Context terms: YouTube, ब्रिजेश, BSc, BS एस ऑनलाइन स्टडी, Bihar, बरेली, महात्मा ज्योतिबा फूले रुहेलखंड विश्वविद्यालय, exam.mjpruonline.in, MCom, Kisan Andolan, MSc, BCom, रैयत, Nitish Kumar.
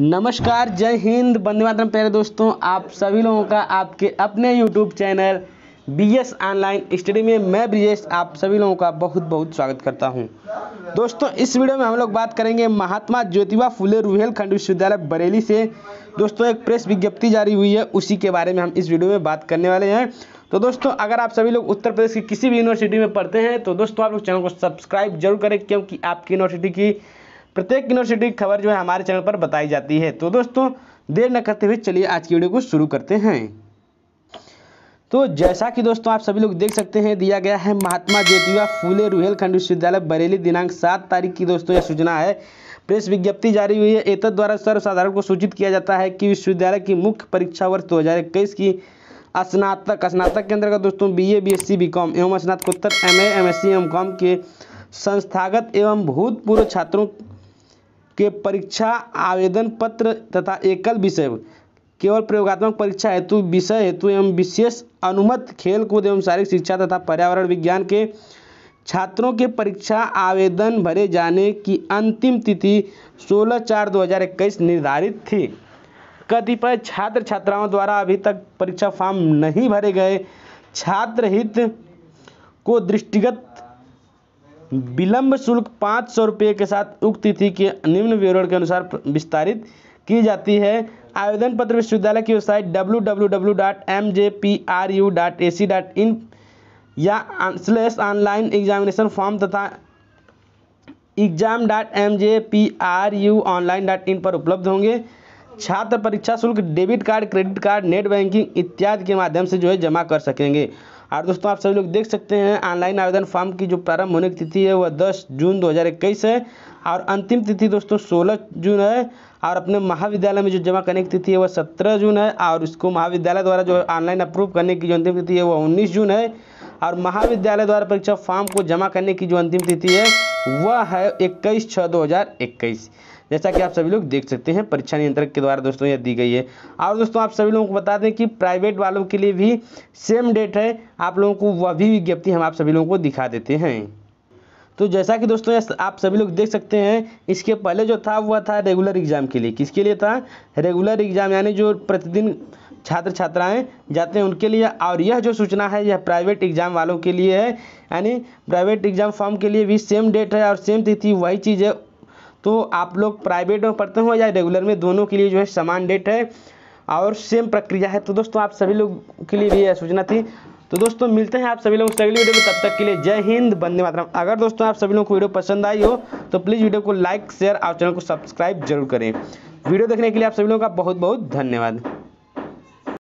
नमस्कार, जय हिंद, वंदे मातरम। प्यारे दोस्तों, आप सभी लोगों का आपके अपने YouTube channel BS online study में मैं ब्रिजेश आप सभी लोगों का बहुत बहुत स्वागत करता हूं। दोस्तों, इस वीडियो में हम लोग बात करेंगे महात्मा ज्योतिबा फूले रुहेलखंड विश्वविद्यालय बरेली से दोस्तों एक प्रेस विज्ञप्ति जारी हुई है, उसी के बारे में हम इस वीडियो में बात करने वाले हैं। तो दोस्तों, अगर आप सभी लोग उत्तर प्रदेश की किसी भी यूनिवर्सिटी में पढ़ते हैं तो दोस्तों आप लोग चैनल को सब्सक्राइब जरूर करें, क्योंकि आपकी यूनिवर्सिटी की प्रत्येक यूनिवर्सिटी की खबर जो है हमारे चैनल पर बताई जाती है। तो दोस्तों, देर न करते हुए चलिए आज की वीडियो को शुरू करते हैं। तो जैसा कि दोस्तों आप सभी लोग देख सकते हैं, दिया गया है महात्मा ज्योतिबा फूले रुहेलखंड विश्वविद्यालय बरेली दिनांक 7 तारीख की दोस्तों यह सूचना है। प्रेस विज्ञप्ति जारी हुई है। एतद् द्वारा सर्वसाधारण को सूचित किया जाता है कि विश्वविद्यालय की मुख्य परीक्षा वर्ष 2021 की स्नातक के अंतर्गत दोस्तों BA BSc BCom एवं स्नातकोत्तर MA MSc MCom के संस्थागत एवं भूतपूर्व छात्रों के परीक्षा आवेदन पत्र तथा एकल विषय केवल प्रयोगात्मक परीक्षा हेतु विषय हेतु एवं विशेष अनुमत खेल कूद एवं शारीरिक शिक्षा तथा पर्यावरण विज्ञान के छात्रों के परीक्षा आवेदन भरे जाने की अंतिम तिथि 16/4/2021 निर्धारित थी। कतिपय छात्र छात्राओं द्वारा अभी तक परीक्षा फॉर्म नहीं भरे गए। छात्र हित को दृष्टिगत विलंब शुल्क 500 रुपये के साथ उक्त तिथि के निम्न विवरण के अनुसार विस्तारित की जाती है। आवेदन पत्र विश्वविद्यालय की वेबसाइट www.mjpru.ac.in या /online examination form तथा exam.mjpruonline.in पर उपलब्ध होंगे। छात्र परीक्षा शुल्क debit card, credit card, net banking इत्यादि के माध्यम से जो है जमा कर सकेंगे। और दोस्तों, आप सभी लोग देख सकते हैं ऑनलाइन आवेदन फॉर्म की जो प्रारंभ होने की तिथि है वह 10 जून 2021 है और अंतिम तिथि दोस्तों 16 जून है। और अपने महाविद्यालय में जो जमा करने की तिथि है वह 17 जून है और उसको महाविद्यालय द्वारा जो ऑनलाइन अप्रूव करने की जो अंतिम तिथि है वह 19 जून है। और महाविद्यालय द्वारा परीक्षा फॉर्म को जमा करने की जो अंतिम तिथि है वह है 21/6/2021। जैसा कि आप सभी लोग देख सकते हैं परीक्षा नियंत्रक के द्वारा दोस्तों यह दी गई है। और दोस्तों, आप सभी लोगों को बता दें कि प्राइवेट वालों के लिए भी सेम डेट है। आप लोगों को वह भी विज्ञप्ति हम आप सभी लोगों को दिखा देते हैं। तो जैसा कि दोस्तों आप सभी लोग देख सकते हैं, इसके पहले जो था वह था रेगुलर एग्जाम के लिए। किसके लिए था? रेगुलर एग्जाम, यानी जो प्रतिदिन छात्र छात्राएं जाते हैं उनके लिए। और यह जो सूचना है यह प्राइवेट एग्जाम वालों के लिए है, यानी प्राइवेट एग्जाम फॉर्म के लिए भी सेम डेट है और सेम तिथि, वही चीज़ है। तो आप लोग प्राइवेट में पढ़ते हो या रेगुलर में, दोनों के लिए जो है समान डेट है और सेम प्रक्रिया है। तो दोस्तों, आप सभी लोग के लिए भी यह सूचना थी। तो दोस्तों, मिलते हैं आप सभी लोगों से अगली वीडियो में। तब तक के लिए जय हिंद, वंदे मातरम। अगर दोस्तों आप सभी लोगों को वीडियो पसंद आई हो तो प्लीज़ वीडियो को लाइक, शेयर और चैनल को सब्सक्राइब जरूर करें। वीडियो देखने के लिए आप सभी लोगों का बहुत बहुत धन्यवाद।